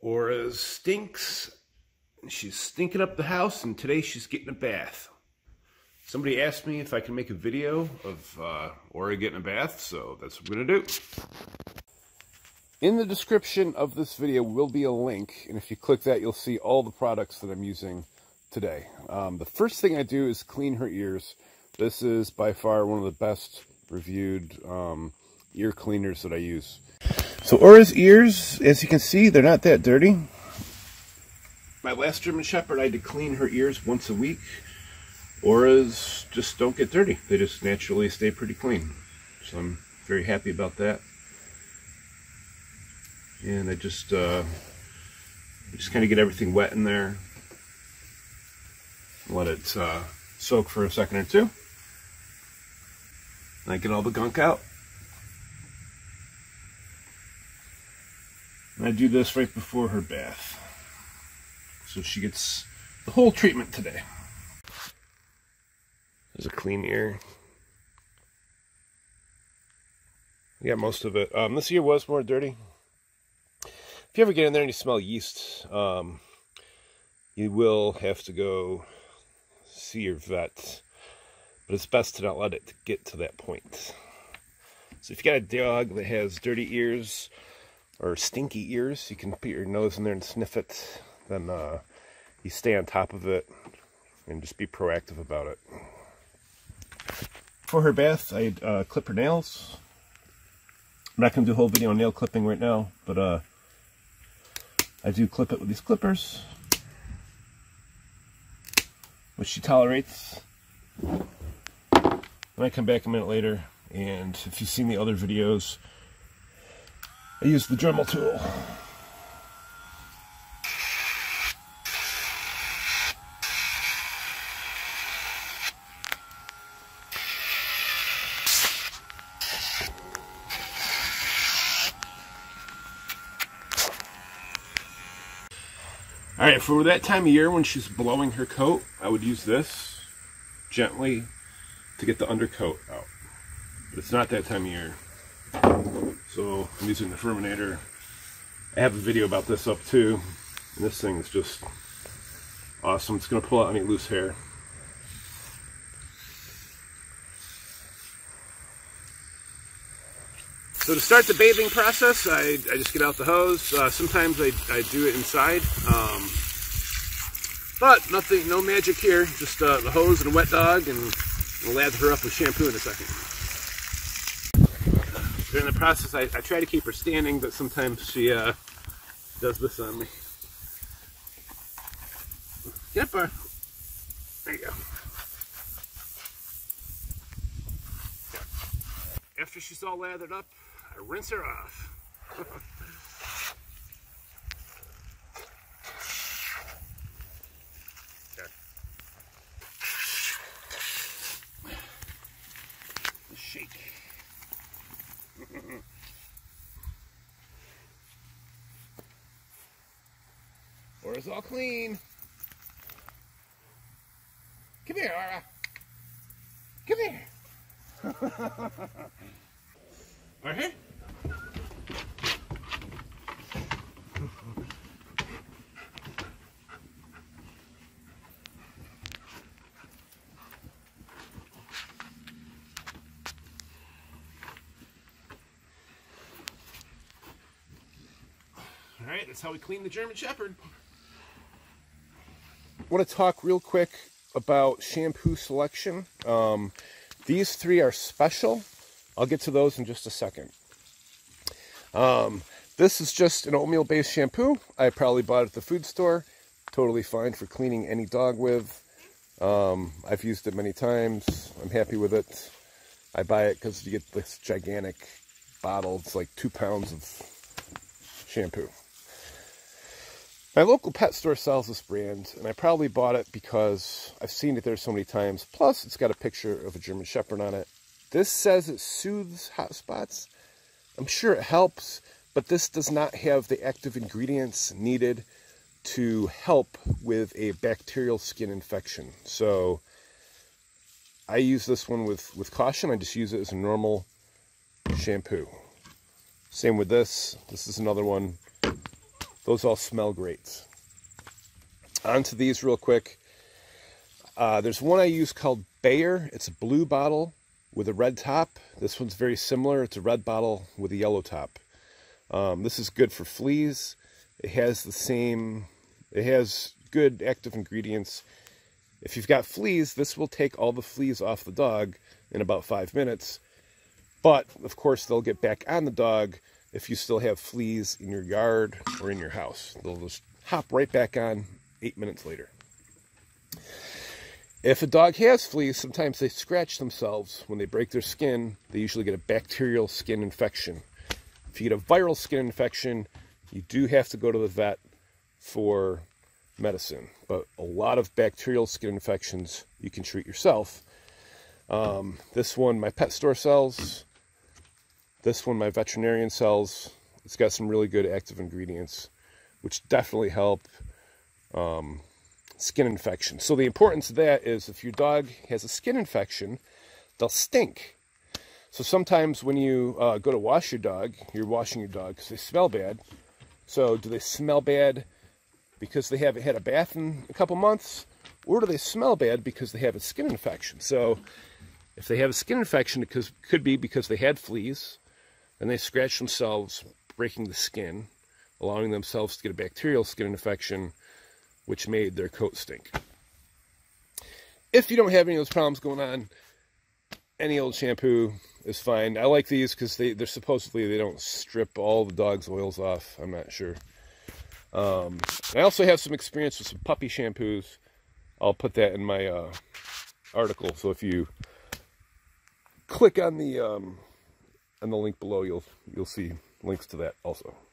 Aura stinks. She's stinking up the house, and today she's getting a bath. Somebody asked me if I can make a video of Aura getting a bath, so that's what I'm gonna do. In the description of this video will be a link, and if you click that, you'll see all the products that I'm using today. The first thing I do is clean her ears. This is by far one of the best reviewed ear cleaners that I use. So Aura's ears, as you can see, they're not that dirty. My last German Shepherd, I had to clean her ears once a week. Aura's just don't get dirty. They just naturally stay pretty clean. So I'm very happy about that. And I just kind of get everything wet in there. Let it soak for a second or two. And I get all the gunk out. And I do this right before her bath. So she gets the whole treatment today. There's a clean ear. Yeah, most of it. This ear was more dirty. If you ever get in there and you smell yeast, you will have to go see your vet. But it's best to not let it get to that point. So if you got a dog that has dirty ears, or stinky ears, you can put your nose in there and sniff it. Then you stay on top of it and just be proactive about it. For her bath, I clip her nails. I'm not going to do a whole video on nail clipping right now, but I do clip it with these clippers, which she tolerates. When I come back a minute later, and if you've seen the other videos, I use the Dremel tool. Alright, for that time of year when she's blowing her coat, I would use this gently to get the undercoat out. But it's not that time of year. So I'm using the Furminator. I have a video about this up too. And this thing is just awesome. It's going to pull out any loose hair. So to start the bathing process, I just get out the hose. Sometimes I do it inside, but nothing, no magic here. Just the hose and a wet dog, and we'll lather her up with shampoo in a second. During the process, I try to keep her standing, but sometimes she does this on me. Get up, Bar. There you go. After she's all lathered up, I rinse her off. Let's shake. Aura's all clean. Come here, Aura. Come here. Right here. All right, that's how we clean the German Shepherd. I want to talk real quick about shampoo selection. These three are special. I'll get to those in just a second. This is just an oatmeal-based shampoo. I probably bought it at the food store. Totally fine for cleaning any dog with. I've used it many times. I'm happy with it. I buy it because you get this gigantic bottle. It's like 2 pounds of shampoo. My local pet store sells this brand, and I probably bought it because I've seen it there so many times. Plus, it's got a picture of a German Shepherd on it. This says it soothes hot spots. I'm sure it helps, but this does not have the active ingredients needed to help with a bacterial skin infection. So I use this one with caution. I just use it as a normal shampoo. Same with this. This is another one. Those all smell great. Onto these real quick. There's one I use called Bayer. It's a blue bottle with a red top. This one's very similar. It's a red bottle with a yellow top. This is good for fleas. It has the same, it has good active ingredients. If you've got fleas, this will take all the fleas off the dog in about 5 minutes. But, of course, they'll get back on the dog if you still have fleas in your yard or in your house. They'll just hop right back on 8 minutes later. If a dog has fleas, sometimes they scratch themselves. When they break their skin, they usually get a bacterial skin infection. If you get a viral skin infection, you do have to go to the vet for medicine. But a lot of bacterial skin infections you can treat yourself. This one my pet store sells. This one my veterinarian sells. It's got some really good active ingredients, which definitely help skin infection. So the importance of that is if your dog has a skin infection, they'll stink. So sometimes when you go to wash your dog, you're washing your dog because they smell bad. So do they smell bad because they haven't had a bath in a couple months? Or do they smell bad because they have a skin infection? So if they have a skin infection, it could be because they had fleas and they scratched themselves, breaking the skin, allowing themselves to get a bacterial skin infection, which made their coat stink. If you don't have any of those problems going on, any old shampoo is fine. I like these because they're supposedly, they don't strip all the dog's oils off. I'm not sure. I also have some experience with some puppy shampoos. I'll put that in my article. So if you click on the link below, you'll see links to that also.